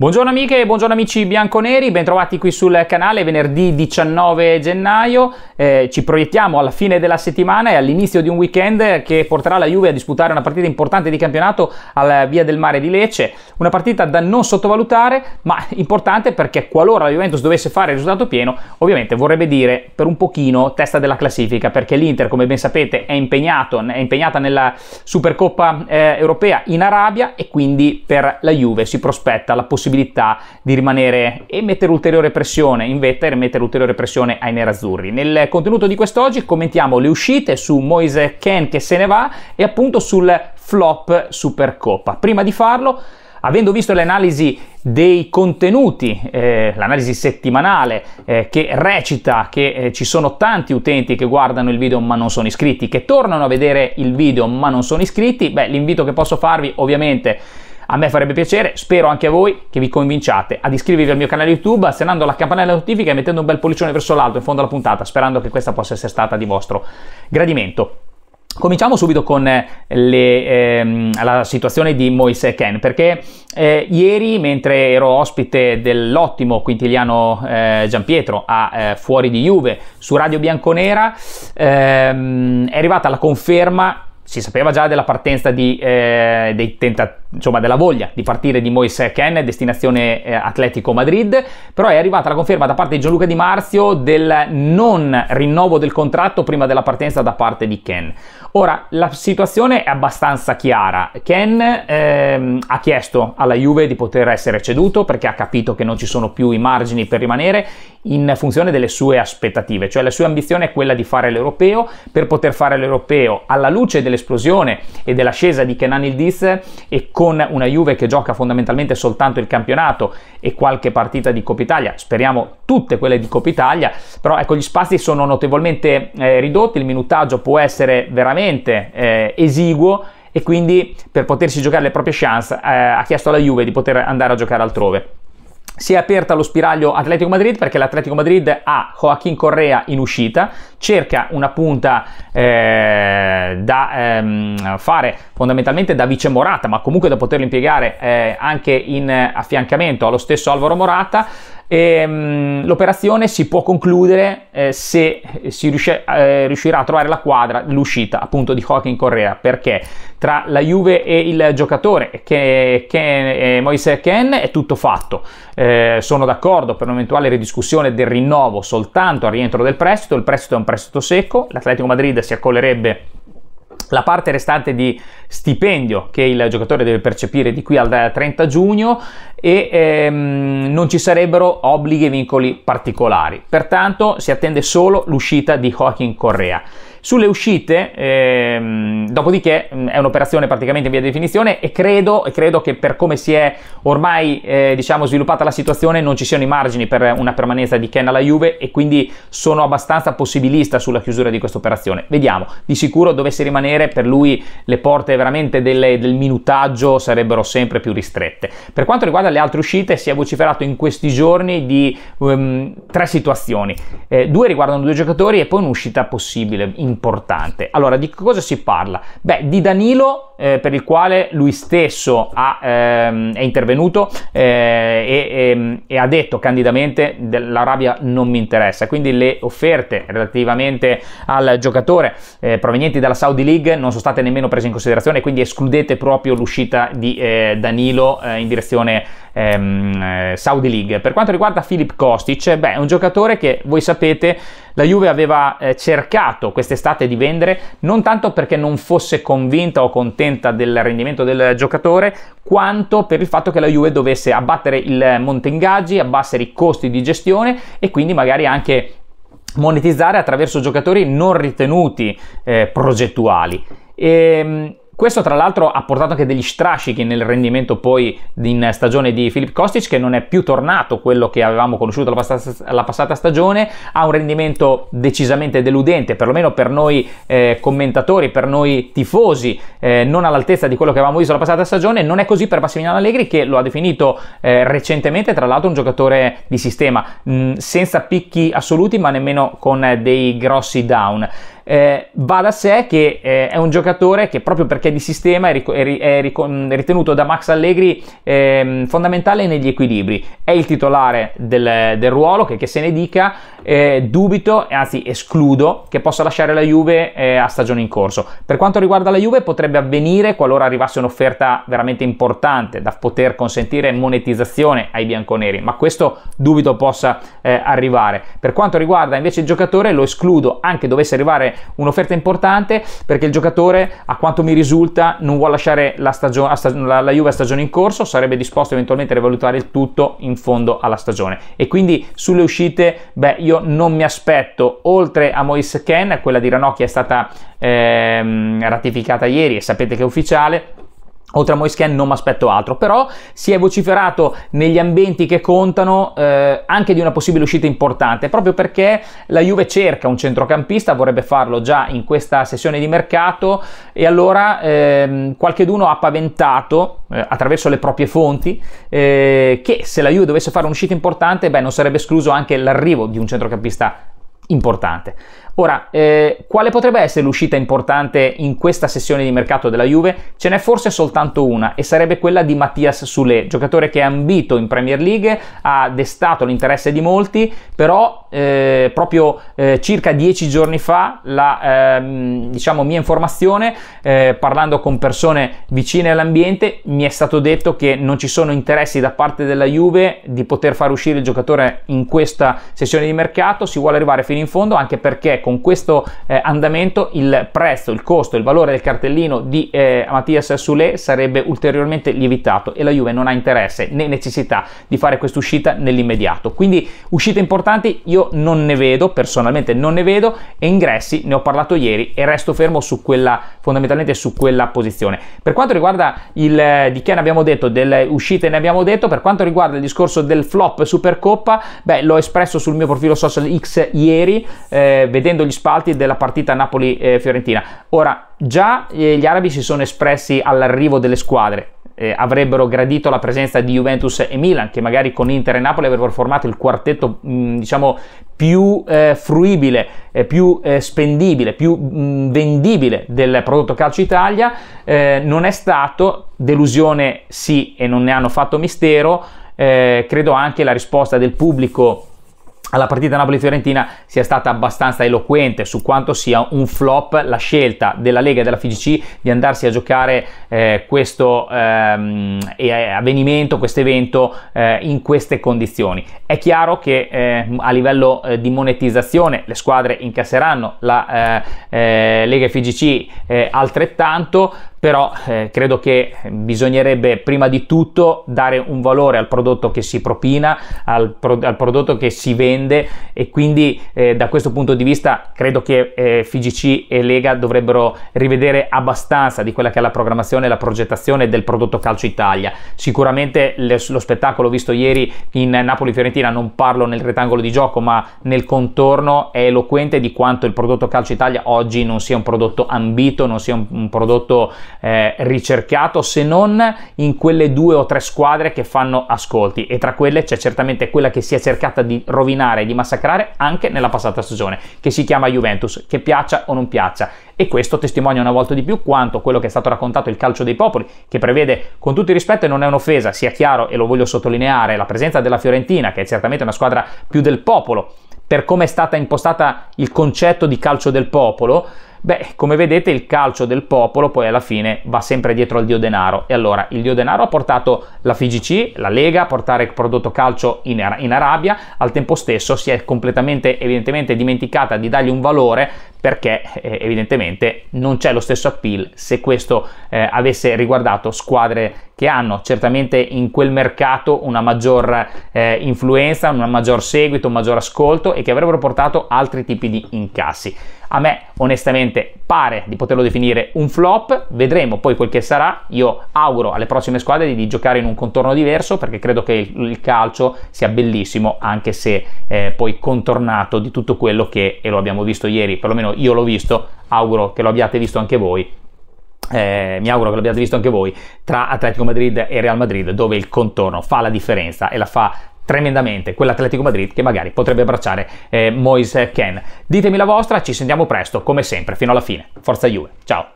Buongiorno amiche e buongiorno amici bianconeri, bentrovati qui sul canale venerdì 19 gennaio, ci proiettiamo alla fine della settimana e all'inizio di un weekend che porterà la Juve a disputare una partita importante di campionato alla Via del Mare di Lecce, una partita da non sottovalutare ma importante perché qualora la Juventus dovesse fare il risultato pieno ovviamente vorrebbe dire per un pochino testa della classifica, perché l'Inter come ben sapete è impegnata nella Supercoppa europea in Arabia e quindi per la Juve si prospetta la possibilità di rimanere e mettere ulteriore pressione in vetta e mettere ulteriore pressione ai nerazzurri. Nel contenuto di quest'oggi commentiamo le uscite su Moise Kean che se ne va e appunto sul flop Supercoppa. Prima di farlo, avendo visto le analisi dei contenuti, l'analisi settimanale che recita che ci sono tanti utenti che guardano il video ma non sono iscritti, che tornano a vedere il video ma non sono iscritti, beh, l'invito che posso farvi ovviamente a me farebbe piacere, spero anche a voi, che vi convinciate ad iscrivervi al mio canale YouTube, azionando la campanella notifica e mettendo un bel pollicione verso l'alto in fondo alla puntata, sperando che questa possa essere stata di vostro gradimento. Cominciamo subito con la situazione di Moise Kean, perché ieri, mentre ero ospite dell'ottimo Quintiliano Giampietro a Fuori di Juve su Radio Bianconera, è arrivata la conferma. Si sapeva già della partenza della voglia di partire di Moise Kean, destinazione Atletico Madrid, però è arrivata la conferma da parte di Gianluca Di Marzio del non rinnovo del contratto prima della partenza da parte di Kean. Ora, la situazione è abbastanza chiara. Kean ha chiesto alla Juve di poter essere ceduto perché ha capito che non ci sono più i margini per rimanere in funzione delle sue aspettative, cioè la sua ambizione è quella di fare l'europeo. Per poter fare l'europeo alla luce delle esplosione e dell'ascesa di Kenan Yıldız e con una Juve che gioca fondamentalmente soltanto il campionato e qualche partita di Coppa Italia, speriamo tutte quelle di Coppa Italia, però ecco gli spazi sono notevolmente ridotti, il minutaggio può essere veramente esiguo e quindi per potersi giocare le proprie chance ha chiesto alla Juve di poter andare a giocare altrove. Si è aperta lo spiraglio Atletico Madrid perché l'Atletico Madrid ha Joaquín Correa in uscita, cerca una punta da fare fondamentalmente da vice Morata, ma comunque da poterlo impiegare anche in affiancamento allo stesso Álvaro Morata. L'operazione si può concludere se si riuscirà a trovare la quadra, l'uscita appunto di Joaquín Correa, perché tra la Juve e il giocatore che Moise Kean è tutto fatto. Sono d'accordo per un'eventuale ridiscussione del rinnovo soltanto al rientro del prestito, il prestito è un prestito secco, l'Atletico Madrid si accollerebbe la parte restante di stipendio che il giocatore deve percepire di qui al 30 giugno e non ci sarebbero obblighi e vincoli particolari, pertanto si attende solo l'uscita di Joaquín Correa. Sulle uscite, dopodiché è un'operazione praticamente in via di definizione e credo che per come si è ormai sviluppata la situazione non ci siano i margini per una permanenza di Kean alla Juve e quindi sono abbastanza possibilista sulla chiusura di questa operazione. Vediamo, di sicuro dovesse rimanere per lui le porte veramente del minutaggio sarebbero sempre più ristrette. Per quanto riguarda le altre uscite si è vociferato in questi giorni di tre situazioni, due riguardano due giocatori e poi un'uscita possibile importante. Allora, di cosa si parla? Beh, di Danilo, per il quale lui stesso è intervenuto e ha detto candidamente l'Arabia non mi interessa, quindi le offerte relativamente al giocatore provenienti dalla Saudi League non sono state nemmeno prese in considerazione, quindi escludete proprio l'uscita di Danilo in direzione Saudi League. Per quanto riguarda Filip Kostic, beh, è un giocatore che voi sapete la Juve aveva cercato quest'estate di vendere, non tanto perché non fosse convinta o contenta del rendimento del giocatore, quanto per il fatto che la Juve dovesse abbattere il monte ingaggi, abbassare i costi di gestione e quindi magari anche monetizzare attraverso giocatori non ritenuti progettuali. Questo tra l'altro ha portato anche degli strascichi nel rendimento poi in stagione di Filip Kostic, che non è più tornato quello che avevamo conosciuto la passata stagione, ha un rendimento decisamente deludente, perlomeno per noi commentatori, per noi tifosi, non all'altezza di quello che avevamo visto la passata stagione. Non è così per Massimiliano Allegri, che lo ha definito recentemente tra l'altro un giocatore di sistema, senza picchi assoluti ma nemmeno con dei grossi down. Va da sé che è un giocatore che proprio perché che di sistema è ritenuto da Max Allegri fondamentale negli equilibri. È il titolare del ruolo, che se ne dica. Dubito, anzi escludo, che possa lasciare la Juve a stagione in corso. Per quanto riguarda la Juve, potrebbe avvenire qualora arrivasse un'offerta veramente importante da poter consentire monetizzazione ai bianconeri, ma questo dubito possa arrivare. Per quanto riguarda invece il giocatore, lo escludo anche dovesse arrivare un'offerta importante, perché il giocatore, a quanto mi risulta, non vuole lasciare la Juve a stagione in corso, sarebbe disposto eventualmente a rivalutare il tutto in fondo alla stagione. E quindi sulle uscite, beh, io non mi aspetto, oltre a Moise Kean, quella di Ranocchia è stata ratificata ieri e sapete che è ufficiale. Oltre a Moise Kean non mi aspetto altro, però si è vociferato negli ambienti che contano anche di una possibile uscita importante, proprio perché la Juve cerca un centrocampista, vorrebbe farlo già in questa sessione di mercato, e allora qualcheduno ha paventato attraverso le proprie fonti che se la Juve dovesse fare un'uscita importante, beh, non sarebbe escluso anche l'arrivo di un centrocampista importante. Ora, quale potrebbe essere l'uscita importante in questa sessione di mercato della Juve? Ce n'è forse soltanto una, e sarebbe quella di Matías Soulé, giocatore che è ambito in Premier League, ha destato l'interesse di molti, però proprio circa 10 giorni fa, diciamo, mia informazione, parlando con persone vicine all'ambiente, mi è stato detto che non ci sono interessi da parte della Juve di poter far uscire il giocatore in questa sessione di mercato. Si vuole arrivare fino in fondo, anche perché con questo andamento il prezzo, il costo, il valore del cartellino di Matías Soulé sarebbe ulteriormente lievitato, e la Juve non ha interesse né necessità di fare quest'uscita nell'immediato. Quindi uscite importanti io non ne vedo, personalmente non ne vedo, e ingressi ne ho parlato ieri e resto fermo su quella, fondamentalmente su quella posizione. Per quanto riguarda di che ne abbiamo detto, delle uscite ne abbiamo detto. Per quanto riguarda il discorso del flop Supercoppa, beh, l'ho espresso sul mio profilo social X ieri, vedendo gli spalti della partita Napoli-Fiorentina. Ora, già gli arabi si sono espressi all'arrivo delle squadre. Avrebbero gradito la presenza di Juventus e Milan, che magari con Inter e Napoli avrebbero formato il quartetto, diciamo, più fruibile, più spendibile, più vendibile del prodotto Calcio Italia. Non è stato, delusione sì, e non ne hanno fatto mistero. Credo anche la risposta del pubblico alla partita Napoli-Fiorentina sia stata abbastanza eloquente su quanto sia un flop la scelta della Lega e della FIGC di andarsi a giocare questo avvenimento, questo evento in queste condizioni. È chiaro che a livello di monetizzazione le squadre incasseranno, la Lega e FIGC altrettanto, però credo che bisognerebbe prima di tutto dare un valore al prodotto che si propina, al prodotto che si vende, e quindi da questo punto di vista credo che FIGC e Lega dovrebbero rivedere abbastanza di quella che è la programmazione e la progettazione del prodotto Calcio Italia. Sicuramente lo spettacolo visto ieri in Napoli-Fiorentina, non parlo nel rettangolo di gioco ma nel contorno, è eloquente di quanto il prodotto Calcio Italia oggi non sia un prodotto ambito, non sia un prodotto ricercato, se non in quelle 2 o 3 squadre che fanno ascolti, e tra quelle c'è certamente quella che si è cercata di rovinare, di massacrare anche nella passata stagione, che si chiama Juventus, che piaccia o non piaccia. E questo testimonia una volta di più quanto quello che è stato raccontato, il calcio dei popoli, che prevede, con tutto il rispetto, e non è un'offesa, sia chiaro, e lo voglio sottolineare, la presenza della Fiorentina, che è certamente una squadra più del popolo per come è stata impostata il concetto di calcio del popolo. Beh, come vedete, il calcio del popolo poi alla fine va sempre dietro al dio denaro, e allora il dio denaro ha portato la FIGC, la Lega, a portare il prodotto calcio in Arabia. Al tempo stesso si è completamente, evidentemente, dimenticata di dargli un valore, perché evidentemente non c'è lo stesso appeal se questo avesse riguardato squadre che hanno certamente in quel mercato una maggior influenza, un maggior seguito, un maggior ascolto, e che avrebbero portato altri tipi di incassi. A me onestamente pare di poterlo definire un flop, vedremo poi quel che sarà. Io auguro alle prossime squadre di giocare in un contorno diverso, perché credo che il calcio sia bellissimo anche se poi contornato di tutto quello che, e lo abbiamo visto ieri, perlomeno io l'ho visto, auguro che lo abbiate visto anche voi. Mi auguro che l'abbiate visto anche voi, tra Atletico Madrid e Real Madrid, dove il contorno fa la differenza, e la fa tremendamente quell'Atletico Madrid che magari potrebbe abbracciare Moise Kean. Ditemi la vostra, ci sentiamo presto come sempre, fino alla fine. Forza Juve, ciao!